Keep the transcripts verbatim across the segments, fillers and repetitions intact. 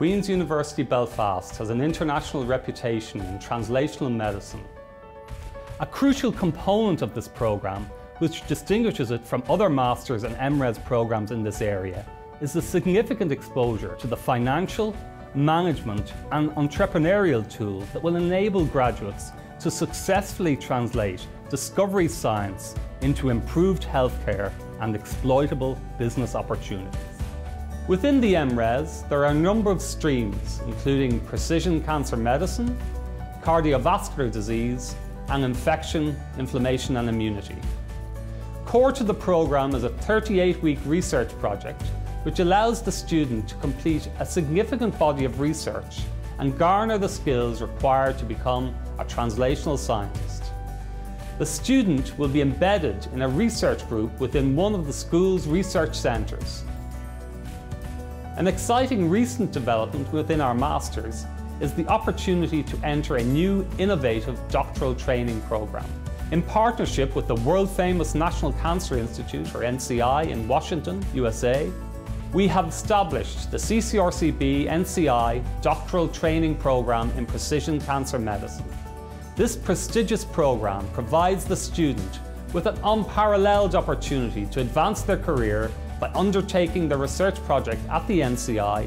Queen's University Belfast has an international reputation in translational medicine. A crucial component of this programme, which distinguishes it from other Masters and MRes programmes in this area, is the significant exposure to the financial, management and entrepreneurial tool that will enable graduates to successfully translate discovery science into improved healthcare and exploitable business opportunities. Within the MRes, there are a number of streams, including precision cancer medicine, cardiovascular disease, and infection, inflammation and immunity. Core to the programme is a thirty-eight week research project which allows the student to complete a significant body of research and garner the skills required to become a translational scientist. The student will be embedded in a research group within one of the school's research centres. An exciting recent development within our Masters is the opportunity to enter a new innovative doctoral training programme in partnership with the world-famous National Cancer Institute, or N C I, in Washington, U S A. We have established the C C R C B N C I Doctoral Training Programme in Precision Cancer Medicine. This prestigious programme provides the student with an unparalleled opportunity to advance their career by undertaking the research project at the N C I,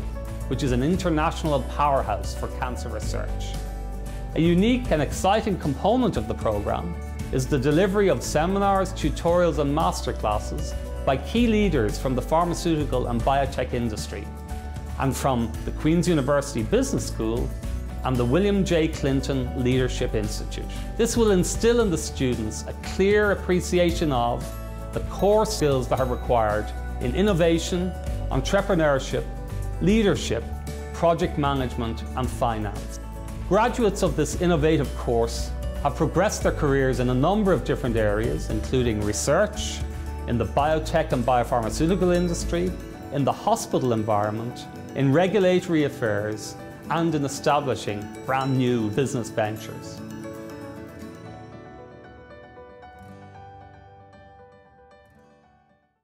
which is an international powerhouse for cancer research. A unique and exciting component of the programme is the delivery of seminars, tutorials and masterclasses by key leaders from the pharmaceutical and biotech industry, and from the Queen's University Business School and the William J. Clinton Leadership Institute. This will instill in the students a clear appreciation of the core skills that are required in innovation, entrepreneurship, leadership, project management and finance. Graduates of this innovative course have progressed their careers in a number of different areas, including research, in the biotech and biopharmaceutical industry, in the hospital environment, in regulatory affairs, and in establishing brand new business ventures.